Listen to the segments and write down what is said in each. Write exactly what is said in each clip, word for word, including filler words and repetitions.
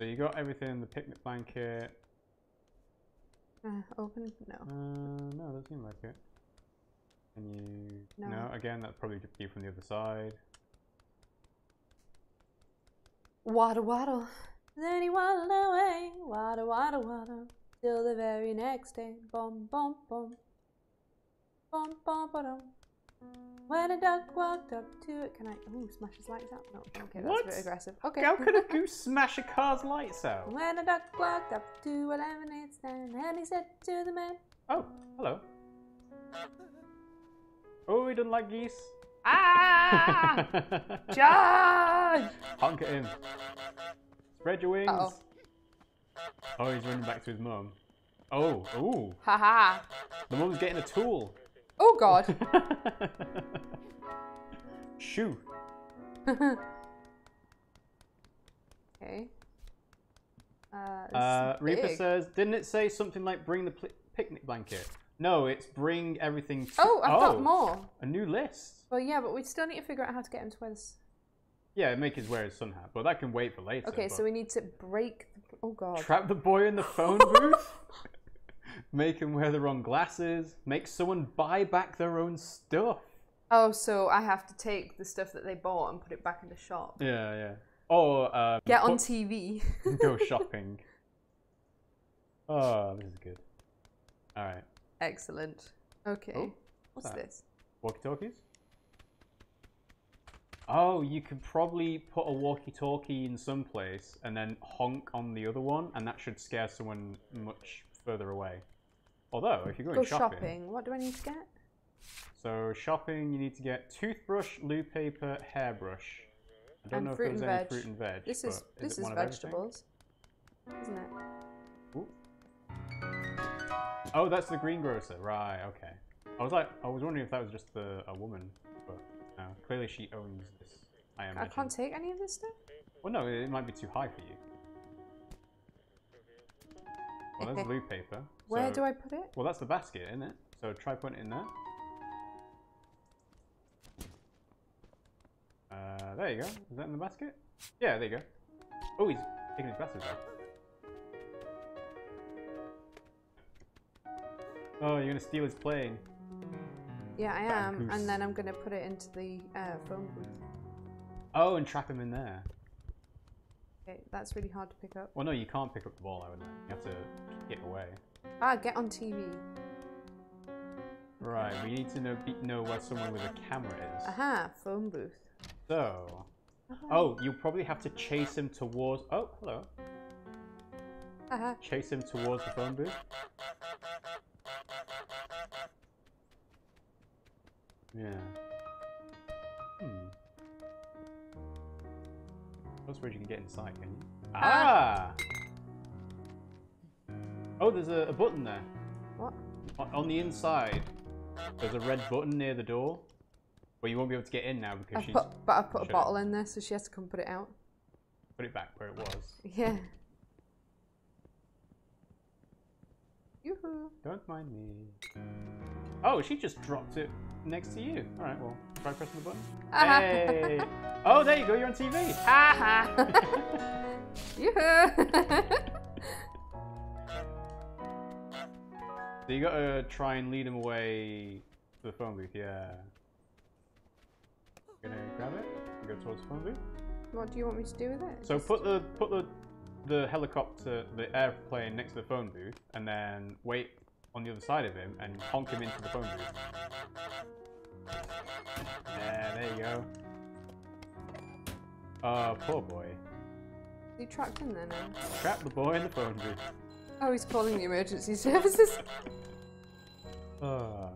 So you got everything, the picnic blanket. Uh, open? No. Uh, no, that seemed like it. Can you... No. no, again, that's probably just you from the other side. Waddle, waddle. Then he waddled away. Waddle, waddle, waddle. Till the very next day. Bom, bom, bom. Bom, bom, bom. When a duck walked up to it, can I? Ooh, smash his lights out? No, okay, that's what? A bit aggressive. Okay. How could a goose smash a car's lights out? When a duck walked up to a lemonade stand, and he said to the man. Oh, hello. Oh, he doesn't like geese. Ah! Charge! Honk at him. Spread your wings. Uh -oh. oh, he's running back to his mum. Oh, ooh. Ha ha. The mum's getting a tool. Oh God! Shoo! Okay. Uh, uh, Reaper says, "Didn't it say something like bring the picnic blanket?" No, it's bring everything. To oh, I've oh, got more. A new list. Well, yeah, but we still need to figure out how to get him to wear this. Yeah, make his wear his sun hat, but that can wait for later. Okay, so we need to break. The, oh God! Trap the boy in the phone booth. Make him wear the wrong glasses. Make someone buy back their own stuff. Oh, so I have to take the stuff that they bought and put it back in the shop. Yeah, yeah. Or um, get on T V. Go shopping. Oh, this is good. All right. Excellent. Okay. Oh, what's that? This? Walkie-talkies. Oh, you could probably put a walkie-talkie in some place and then honk on the other one, and that should scare someone much further away. Although, if you're going Go shopping, shopping, what do I need to get? So shopping, you need to get toothbrush, loo paper, hairbrush. I don't and know if there's any fruit and veg. This is this is, is vegetables, isn't it? Ooh. Oh, that's the greengrocer, right? Okay. I was like, I was wondering if that was just the, a woman, but no. Clearly she owns this. I am. I can't take any of this stuff. Well, no, it might be too high for you. Well, there's blue paper. So, where do I put it? Well, that's the basket, isn't it? So try putting it in there. Uh, there you go. Is that in the basket? Yeah, there you go. Oh, he's taking his glasses off. Oh, you're going to steal his plane. Yeah, I am. Bancoose. And then I'm going to put it into the uh, phone booth. Oh, and trap him in there. That's really hard to pick up. Well, no, you can't pick up the ball, I would think. You have to kick it away. Ah, get on T V. Right, we need to know know where someone with a camera is. Aha, phone booth. So, uh-huh. oh, you'll probably have to chase him towards. Oh, hello. Uh-huh. Chase him towards the phone booth. Yeah. Hmm. That's where you can get inside, can you? Ah! ah. Oh, there's a, a button there. What? On, on the inside, there's a red button near the door. Well, you won't be able to get in now because I she's... Put, but I put a bottle in there, so she has to come put it out. Put it back where it was. Yeah. Yoo-hoo. Don't mind me. Oh, she just dropped it next to you. All right, well, try pressing the button. Uh-huh. Hey! Oh, there you go, you're on T V. Aha! So you got to try and lead him away to the phone booth, yeah. Gonna grab it and go towards the phone booth. What do you want me to do with it? So Just put the put the the helicopter, the airplane next to the phone booth, and then wait on the other side of him and honk him into the phone booth. Yeah, there you go. Oh, uh, poor boy. You trapped him there now. Trap the boy in the phone booth. Oh, he's calling the emergency services. Uh,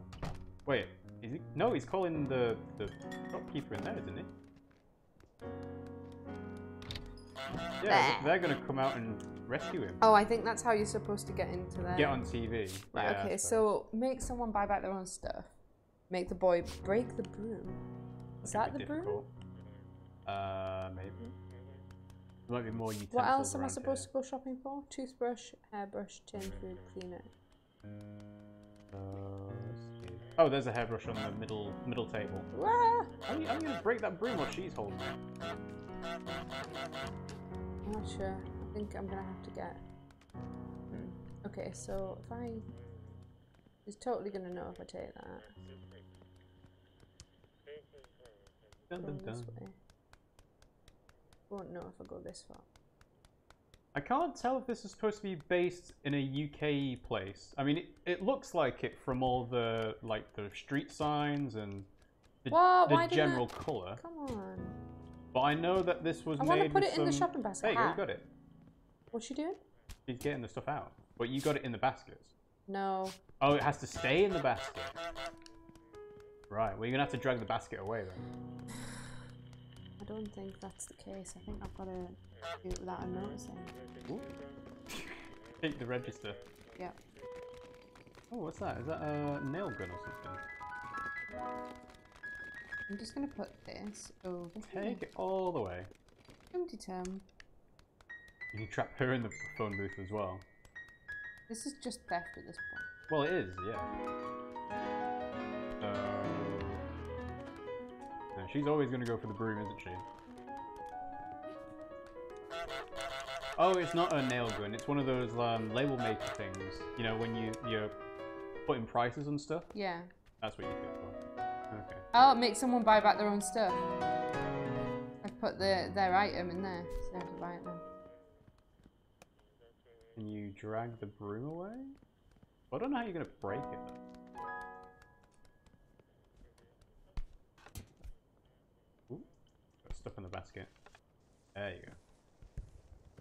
wait, is he? No, he's calling the, the shopkeeper in there, isn't he? Yeah, they're going to come out and rescue him. Oh, I think that's how you're supposed to get into there. Get on T V. Right, yeah, okay, so make someone buy back their own stuff. Make the boy break the broom. Is that the broom? Uh, maybe. There might be more utensils. What else am I supposed here. to go shopping for? Toothbrush, hairbrush, tin, food cleaner. Uh, oh, there's a hairbrush on the middle middle table. Ah! I'm, I'm gonna break that broom while she's holding it. I'm not sure. think I'm gonna have to get... Hmm. Okay, so if I... He's totally gonna know if I take that. Dun, dun, dun. This way. Won't know if I go this far. I can't tell if this is supposed to be based in a U K place. I mean, it, it looks like it from all the like the street signs and the, what? the Why general I... colour. Come on. But I know that this was I made I want to put it some... in the shopping basket. There you go, you got it. What's she doing? She's getting the stuff out. But you got it in the baskets. No. Oh, it has to stay in the basket. Right, well, you're going to have to drag the basket away then. I don't think that's the case. I think I've got to do it without him noticing. Ooh. Take the register. Yeah. Oh, what's that? Is that a nail gun or something? I'm just going to put this over here. Take it all the way. Empty term. You can trap her in the phone booth as well. This is just theft at this point. Well, it is, yeah. Uh... She's always going to go for the broom, isn't she? Oh, it's not a nail gun. It's one of those um, label maker things. You know, when you, you're putting prices and stuff? Yeah. That's what you go for. Okay. Oh, make someone buy back their own stuff. I've put the, their item in there, so they have to buy it now. Can you drag the broom away? I don't know how you're going to break it, though. Stuff in the basket. There you go.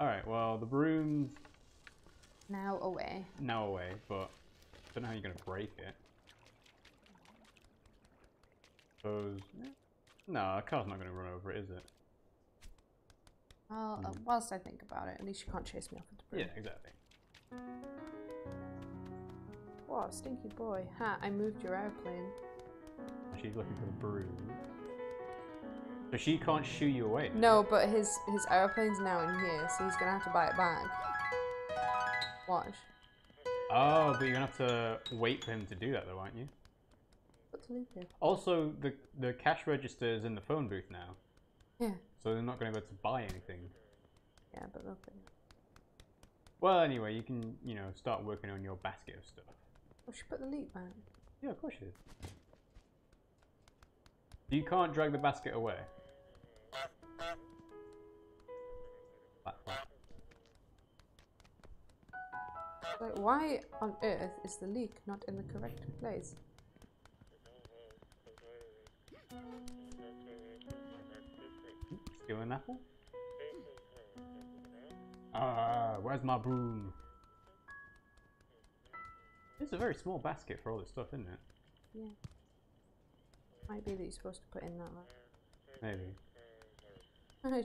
Alright, well, the broom's... Now away. Now away, but I don't know how you're going to break it. Suppose... No, a car's not going to run over it, is it? Well, hmm. uh, whilst I think about it, at least you can't chase me off with the broom. Yeah, exactly. Whoa, stinky boy. Ha, I moved your airplane. She's looking for the broom. So she can't shoo you away. No, but his his aeroplane's now in here, so he's gonna have to buy it back. Watch. Oh, but you're gonna have to wait for him to do that, though, aren't you? What's the leave? Also, the the cash register is in the phone booth now. Yeah. So they're not gonna be able to buy anything. Yeah, but nothing. Well, anyway, you can you know start working on your basket of stuff. Well, she put the leaf back. Yeah, of course she did. You can't drag the basket away. Like, why on earth is the leak not in the correct place? Still an apple? Ah, uh, where's my broom? It's a very small basket for all this stuff, isn't it? Yeah. Might be that you're supposed to put in that one. Maybe.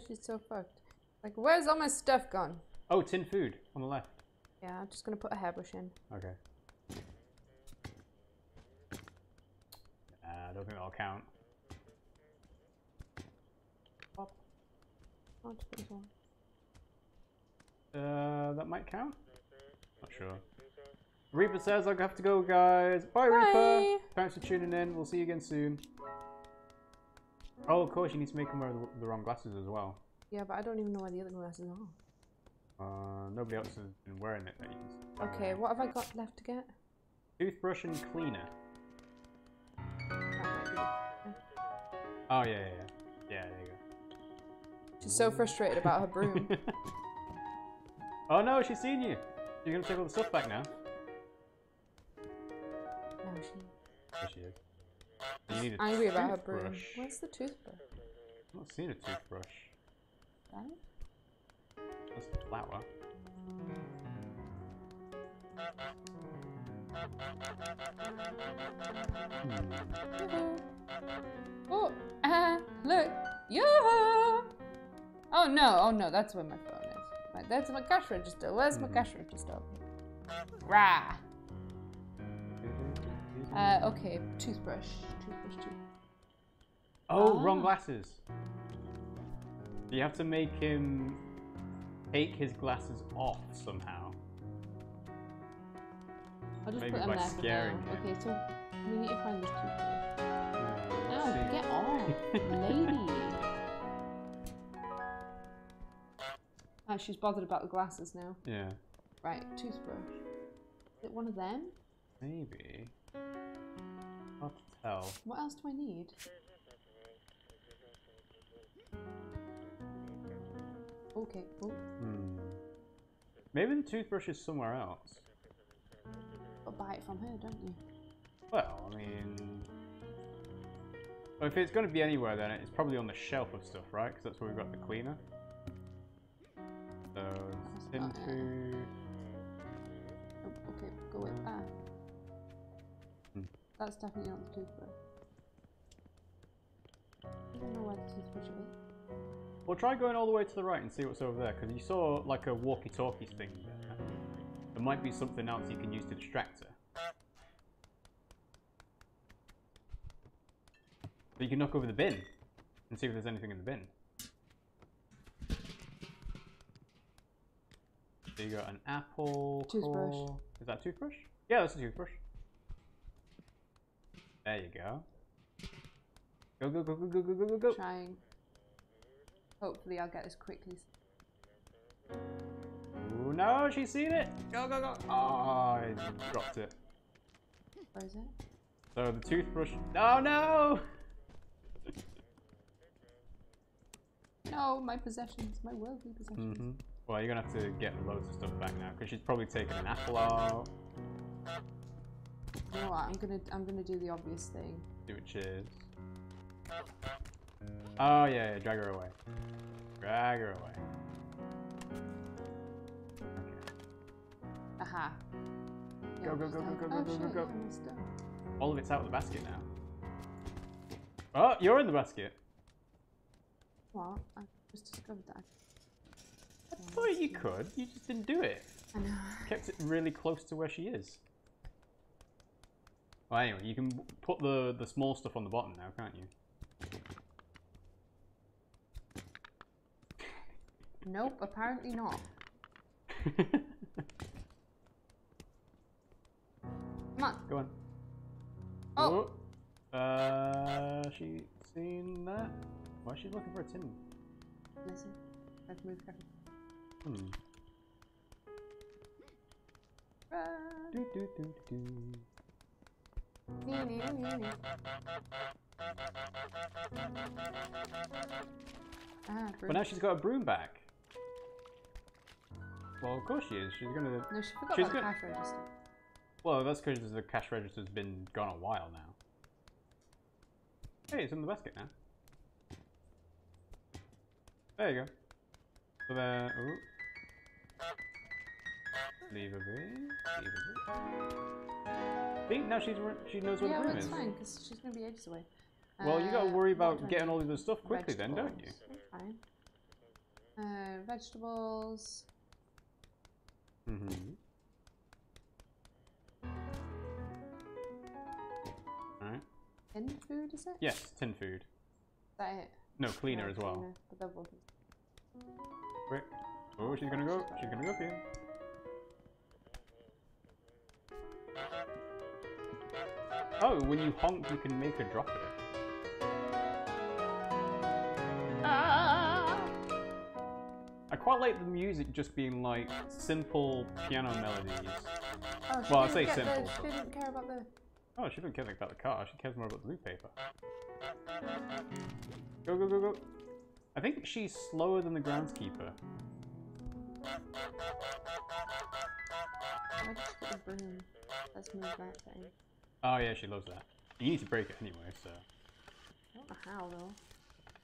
She's so fucked. Like, where's all my stuff gone? Oh, tin food on the left. Yeah, I'm just gonna put a hairbrush in. Okay. Nah, I don't think that'll count. Pop. Oh, uh, that might count? Not sure. Reaper says I have to go, guys. Bye, Bye, Reaper. Thanks for tuning in. We'll see you again soon. Oh, of course, you need to make him wear the wrong glasses as well. Yeah, but I don't even know where the other glasses are. Uh, nobody else has been wearing it. Okay, what have I got left to get? Toothbrush and cleaner. Oh, yeah, yeah, yeah. Yeah, there you go. She's so frustrated about her broom. Oh, no, she's seen you. You're going to take all the stuff back now. There she is. You need a angry toothbrush. About her broom. Where's the toothbrush? I've not seen a toothbrush. That? That's the flower. Mm. Oh, uh, look! Yo! Oh no! Oh no! That's where my phone is. That's my cash register. Where's my mm. cash register? Rah! Uh, okay, toothbrush, toothbrush, toothbrush. Oh, ah. Wrong glasses. You have to make him take his glasses off somehow. I'll just Maybe put them by there scaring for now. Him. Okay, so we need to find this toothbrush. No, no get off, lady. Oh, she's bothered about the glasses now. Yeah. Right, toothbrush. Is it one of them? Maybe. Hard to tell. What else do I need? Okay. Oh. Hmm. Maybe the toothbrush is somewhere else. But buy it from her, don't you? Well, I mean... Well, if it's going to be anywhere, then it's probably on the shelf of stuff, right? Because that's where we've got the cleaner. So, tin food... Oh, okay, go with that. Hmm. That's definitely not the toothbrush. I don't know where the toothbrush is. We'll try going all the way to the right and see what's over there, because you saw, like, a walkie-talkie thing there. There might be something else you can use to distract her. But you can knock over the bin and see if there's anything in the bin. So you got an apple. Toothbrush. Core. Is that a toothbrush? Yeah, that's a toothbrush. There you go. Go, go, go, go, go, go, go, go, go. Trying. Hopefully I'll get this quickly. Oh no, she's seen it. Go, go, go. Oh, I dropped it. Where is it? So the toothbrush. Oh no! No, my possessions, my worldly possessions. Mm-hmm. Well, you're going to have to get loads of stuff back now, because she's probably taken an apple out. You know what, I'm going to I'm gonna do the obvious thing. Do it, cheers. Oh, yeah, yeah, drag her away. Drag her away. Okay. Aha. Go, go, go, go, go, go, go, go, go. All of it's out of the basket now. Oh, you're in the basket. Well, I just discovered that. I thought you could. You just didn't do it. I know. Kept it really close to where she is. Well, anyway, you can put the the small stuff on the bottom now, can't you? Nope. Apparently not. Come on. Go on. Oh. Oh. Uh, she seen that. Why is she looking for a tin? Listen, I've moved her. Hmm. Run. Do, do, do, do. Nee, nee, nee, nee. Ah, but now she's got a broom back. Well, of course she is. She's gonna. No, she forgot about the cash register. Well, that's because the cash register's been gone a while now. Hey, it's in the basket now. There you go. So then, ooh. Leave her be. Leave her be. See, now she's, she knows where yeah, the room well, is. Yeah, that's fine, because she's going to be ages away. Well, uh, you got to worry about getting all of this stuff quickly vegetables. Then, don't you? Fine. Uh, vegetables. Mm-hmm. All right. Tin food, is it? Yes, tin food. Is that it? No, cleaner yeah, as well. Cleaner, but they're both... Wait. Oh, she's gonna go. She's gonna go for you. Oh, when you honk, you can make her drop it. Ah! I quite like the music just being like simple piano melodies. Oh, well, I say simple. The, she didn't care about the... Oh, she didn't care about the car. She cares more about the loot paper. Go, go, go, go. I think she's slower than the groundskeeper. I just got a broom. That's my right thing. Oh yeah, she loves that. You need to break it anyway, so. I don't know how though.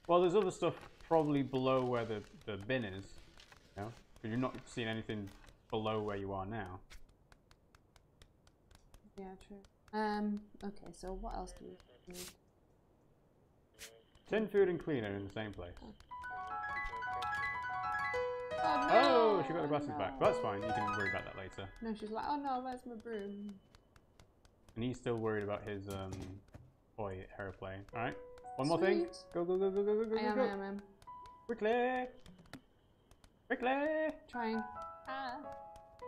Well, there's other stuff probably below where the, the bin is. You know? But you're not seeing anything below where you are now. Yeah, true. Um, okay, so what else do we need? Tin food and cleaner in the same place. Oh, no, oh she got the glasses oh, no. back. But that's fine, you can worry about that later. No, she's like, oh no, where's my broom? And he's still worried about his um, toy airplane. Alright, one Sweet. more thing. Go, go, go, go, go, go, go, I am, go. I am, I am. Quickly! Quickly! Trying. Ah.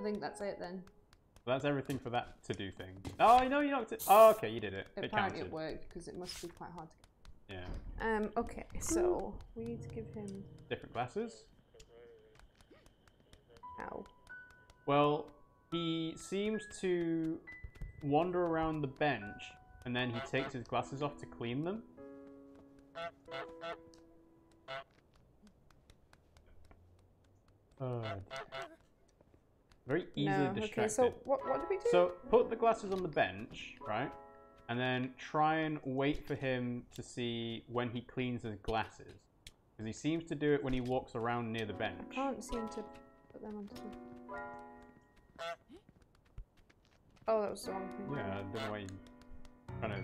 I think that's it then. Well, that's everything for that to-do thing. Oh, you know, you knocked it. Oh, okay, you did it. It, it counted. It worked, because it must be quite hard to get. Yeah. Um, okay, so we need to give him different glasses. Ow. Well, he seems to wander around the bench, and then he takes his glasses off to clean them. Uh, very easily no, distracted. Okay, so what, what do we do? So put the glasses on the bench, right? And then try and wait for him to see when he cleans his glasses. Because he seems to do it when he walks around near the bench. I can't seem to put them onto the... Oh, that was the wrong thing. Yeah, I don't know why you kind of...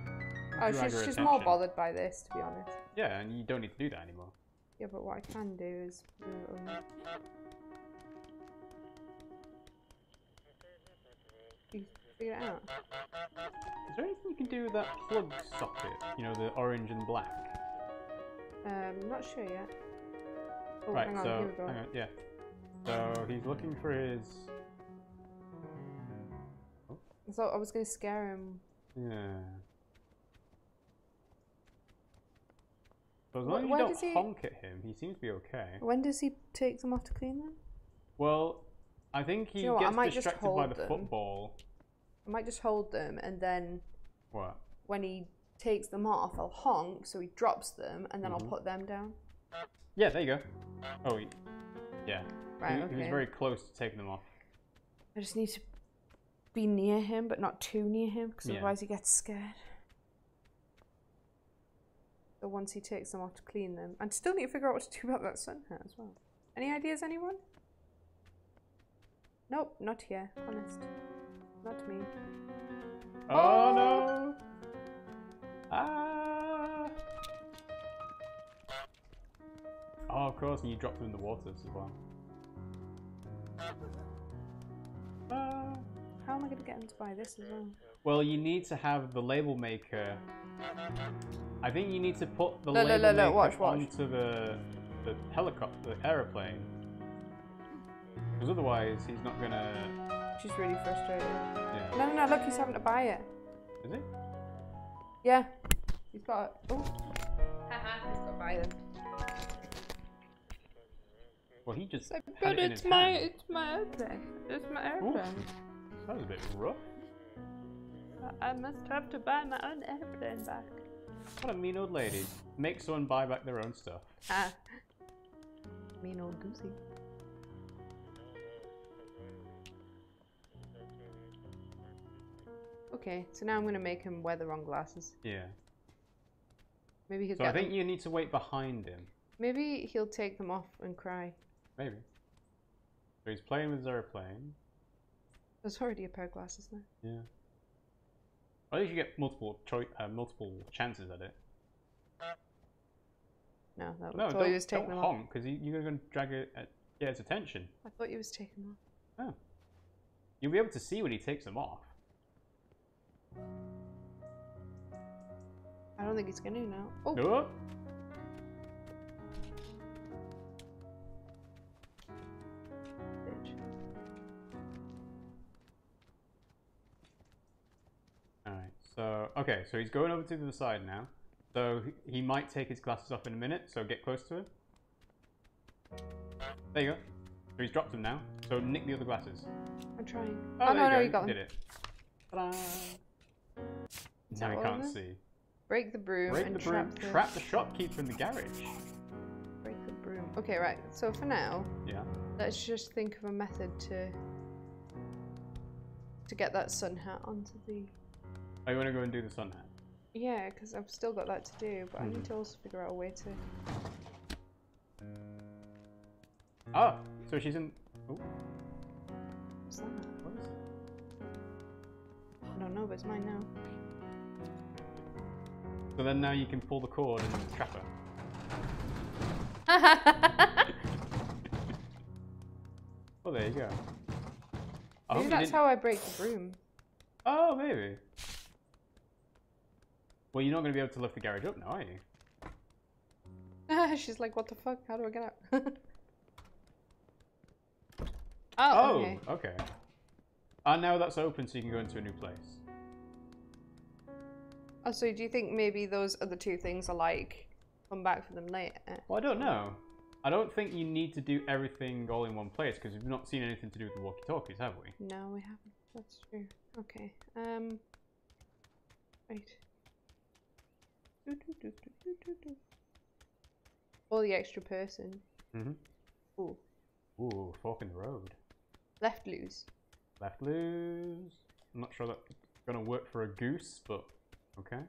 Oh, she's, she's attention. more bothered by this, to be honest. Yeah, and you don't need to do that anymore. Yeah, but what I can do is... You figure it out. Is there anything you can do with that plug socket? You know, the orange and black? Um, I'm not sure yet. Oh, right, hang on, so, here we go. Hang on, yeah. So he's looking for his... Oh. I thought I was going to scare him. Yeah. So as long as you don't he... honk at him, he seems to be okay. When does he take them off to clean them? Well, I think he you know gets distracted by the them. football. I might just hold them and then... What? When he takes them off, I'll honk so he drops them and then mm-hmm. I'll put them down. Yeah, there you go. Oh, he... yeah. Right, he, okay. he was very close to taking them off. I just need to be near him but not too near him because yeah. otherwise he gets scared. But once he takes them off to clean them. I still need to figure out what to do about that sun hat as well. Any ideas, anyone? Nope, not here, honest. Not me. Oh, oh no! Ah! Oh, of course, and you dropped them in the waters as well. Ah. How am I going to get them to buy this as well? Well, you need to have the label maker. I think you need to put the no, label no, no, no, maker watch, watch. onto the, the helicopter, the aeroplane. Because otherwise, he's not going to... She's really frustrated. Yeah. No, no, no, look, he's having to buy it. Is he? Yeah. He's got it. Oh. Haha, he's got to buy them. Well, he just like, But it it's, my, it's my airplane. It's my airplane. Ooh, that was a bit rough. I must have to buy my own airplane back. What a mean old lady. Make someone buy back their own stuff. Ah. Mean old goosey. Okay, so now I'm going to make him wear the wrong glasses. Yeah. Maybe he'll so get I think them. you need to wait behind him. Maybe he'll take them off and cry. Maybe. So he's playing with his airplane. There's already a pair of glasses now. Yeah. I think you get multiple cho uh, multiple chances at it. No, that was no, thought he was taking them off. No, don't honk, because you, you're going to go and drag it at, get its attention. I thought he was taking them off. Oh. You'll be able to see when he takes them off. I don't think he's going to now. Oh! No. So, okay, so he's going over to the side now. So he might take his glasses off in a minute, so get close to him. There you go. So he's dropped them now. So nick the other glasses. I'm trying. Oh, oh no, you no, go. you got them. Did it. Ta-da! Now he can't see. Break the broom Break and the broom. Trap, the... trap the shopkeeper in the garage. Break the broom. Okay, right. So for now, yeah. let's just think of a method to to get that sun hat onto the... Oh, you want to go and do the sun hat? Yeah, because I've still got that to do, but mm. I need to also figure out a way to... Oh, so she's in... Oh. What's that? What is it? I don't know, but it's mine now. So then now you can pull the cord and trap her. Well, there you go. I maybe that's how I break the broom. Oh, maybe. Well, you're not going to be able to lift the garage up now, are you? She's like, what the fuck? How do I get out? oh, oh, okay. okay. And now that's open so you can go into a new place. Oh, so do you think maybe those other two things are like, come back for them later? Well, I don't know. I don't think you need to do everything all in one place because we've not seen anything to do with the walkie-talkies, have we? No, we haven't. That's true. Okay. Um. Wait. Do, do, do, do, do, do. All the extra person. Mhm. Ooh. Ooh, fork in the road. Left loose. Left loose. I'm not sure that's gonna work for a goose, but okay.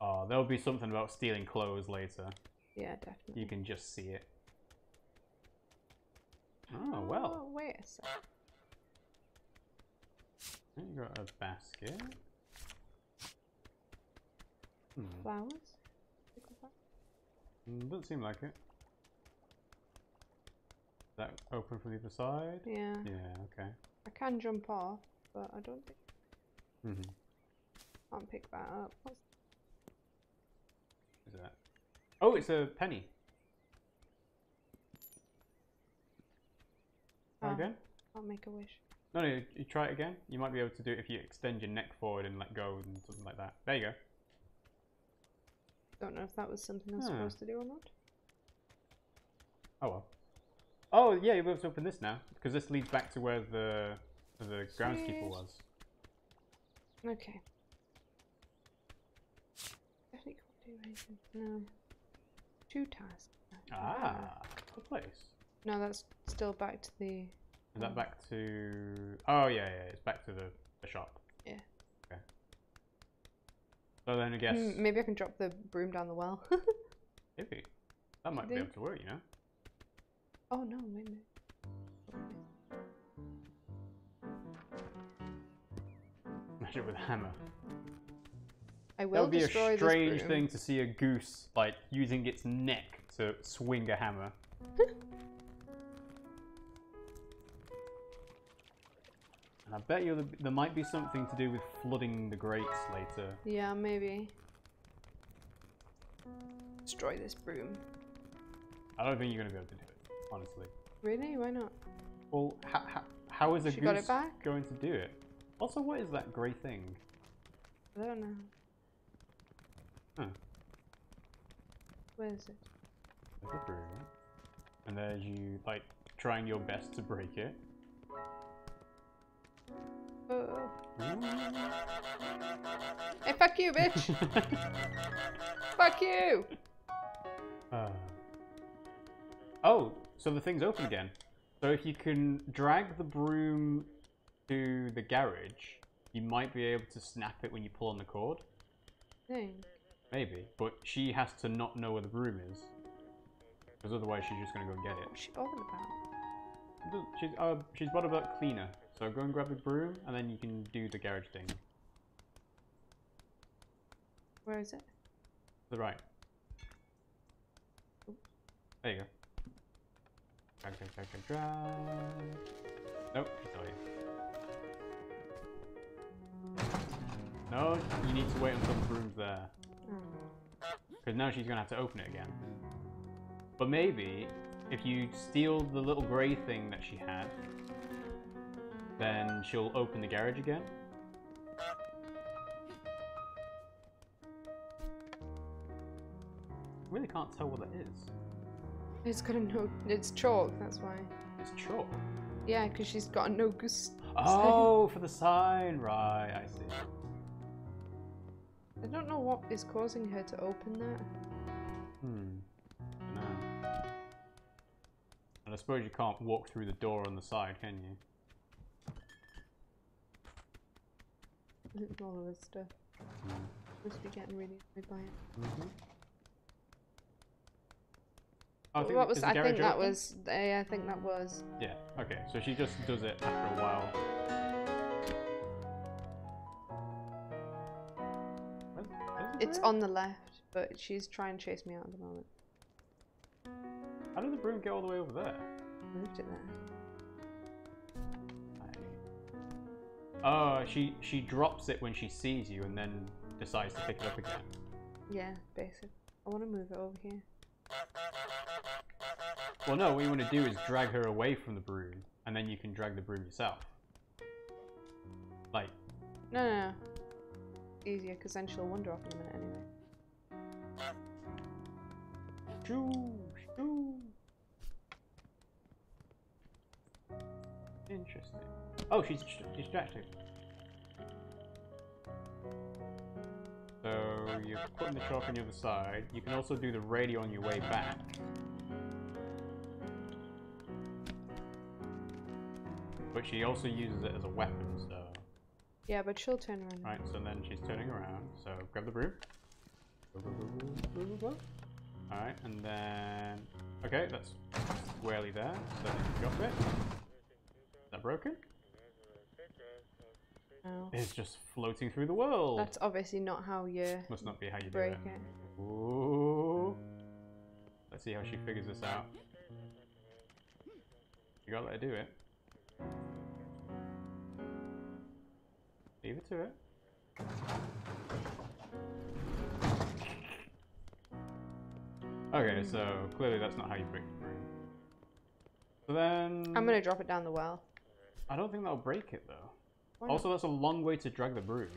Oh, there'll be something about stealing clothes later. Yeah, definitely. You can just see it. Oh, well. Oh, wait a sec. You got a basket. Hmm. Flowers? Mm, doesn't seem like it. Is that open from the other side? Yeah. Yeah, okay. I can jump off, but I don't think... Mm-hmm. Can't pick that up. What's What is that? Oh, it's a penny. Try oh, again? I'll make a wish. No, no, you, you try it again. You might be able to do it if you extend your neck forward and let go and something like that. There you go. Don't know if that was something I was ah. supposed to do or not. Oh well. Oh yeah, you'll be able to open this now because this leads back to where the where the groundskeeper was. Okay. Definitely can't do anything. No. Two tasks. Ah, the place. No, that's still back to the... Is um, that back to... Oh, yeah, yeah, it's back to the, the shop. Yeah. Okay. So then I guess... Mm, maybe I can drop the broom down the well. Maybe. That might be able to work, you know? Oh, no, maybe. Smash it with a hammer. I will destroy this broom. That would be a strange thing to see a goose, like, using its neck to swing a hammer. And I bet you there might be something to do with flooding the grates later. Yeah, maybe. Destroy this broom. I don't think you're going to be able to do it, honestly. Really? Why not? Well, ha ha how is a she goose got it back? Going to do it? Also, what is that grey thing? I don't know. Huh. Where is it? There's a broom. And there's you, like, trying your best to break it. Uh, hey, fuck you, bitch! Fuck you! Uh. Oh, so the thing's open again. So if you can drag the broom to the garage, you might be able to snap it when you pull on the cord. Thanks. Maybe, but she has to not know where the broom is, because otherwise she's just going to go get it. What's she bothered about? She's, uh, she's bothered about cleaner, so go and grab the broom, and then you can do the garage thing. Where is it? To the right. Oops. There you go. Drag, drag, drag, drag, drag. Nope, she's not here. No, you need to wait until the broom's there. Because now she's going to have to open it again. But maybe, if you steal the little grey thing that she had, then she'll open the garage again. I really can't tell what that is. It's got a no... It's chalk, that's why. It's chalk? Yeah, because she's got a no goose sign. Oh, for the sign! Right, I see. I don't know what is causing her to open that. Hmm. I don't know. And I suppose you can't walk through the door on the side, can you? All of this stuff. Mm. Must be getting really annoyed by it. Mm-hmm. Oh, I think what was that? I think that open? was. Yeah, I think that was. Yeah. Okay. So she just does it after a while. It's on the left, but she's trying to chase me out at the moment. How did the broom get all the way over there? I moved it there. I... Oh, she she drops it when she sees you and then decides to pick it up again. Yeah, basically. I want to move it over here. Well, no, what you want to do is drag her away from the broom, and then you can drag the broom yourself. Like... No, no, no. Easier because then she'll wander off in a minute anyway. Choo. Ooh. Interesting. Oh, she's distracted. So you're putting the shark on the other side. You can also do the radio on your way back. But she also uses it as a weapon, so... Yeah, but she'll turn around. Right, so then she's turning around. So grab the broom. Alright, and then... Okay, that's squarely there. So drop it. Is that broken? No. It's just floating through the world. That's obviously not how you... Must not be how you break do it. it. Ooh. Let's see how she figures this out. You gotta let her do it. Leave it to it. Okay, so clearly that's not how you break the broom. So then... I'm gonna drop it down the well. I don't think that'll break it though. Why also, not? That's a long way to drag the broom.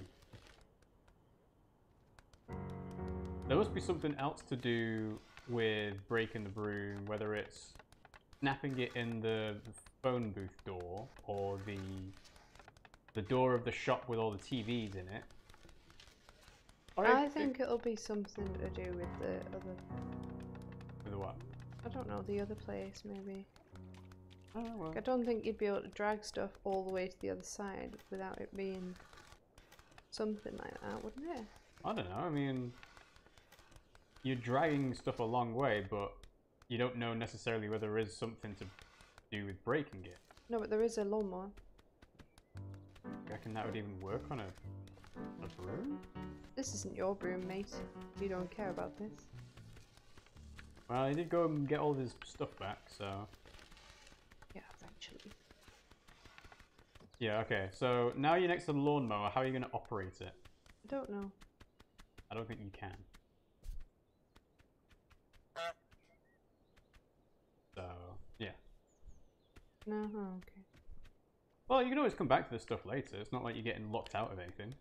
There must be something else to do with breaking the broom, whether it's snapping it in the phone booth door or the the door of the shop with all the T Vs in it. Or I think it'll be something to do with the other... With the what? I don't know, the other place maybe. Oh, well. I don't think you'd be able to drag stuff all the way to the other side without it being something like that, wouldn't it? I don't know, I mean, you're dragging stuff a long way, but you don't know necessarily whether there is something to do with breaking it. No, but there is a lawnmower. I reckon that would even work on a, a broom? This isn't your broom, mate. You don't care about this. Well, he did go and get all of his stuff back, so... Yeah, eventually. Yeah, okay. So now you're next to the lawnmower. How are you going to operate it? I don't know. I don't think you can. So, yeah. No, oh, okay. Well, you can always come back to this stuff later. It's not like you're getting locked out of anything.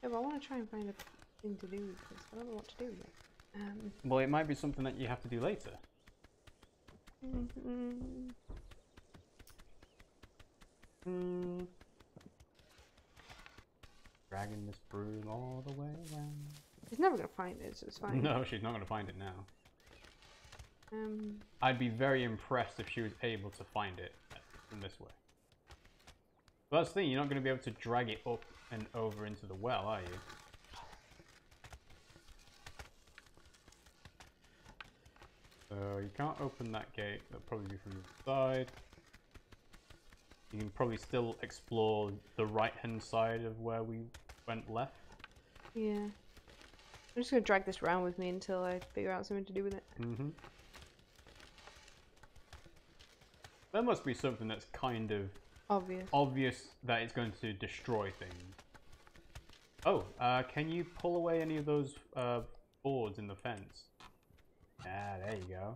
Yeah, but I want to try and find a thing to do with this. I don't know what to do with it. Um, well, it might be something that you have to do later. Mm-hmm. Mm. Dragging this broom all the way around. She's never gonna find it, so it's fine. No, she's not gonna find it now. Um. I'd be very impressed if she was able to find it from this way. But that's the thing, you're not gonna be able to drag it up and over into the well, are you? So you can't open that gate, that'll probably be from the side. You can probably still explore the right-hand side of where we went left. Yeah. I'm just going to drag this around with me until I figure out something to do with it. Mm-hmm. There must be something that's kind of... Obvious. Obvious that it's going to destroy things. Oh, uh, can you pull away any of those uh, boards in the fence? Ah, there you go.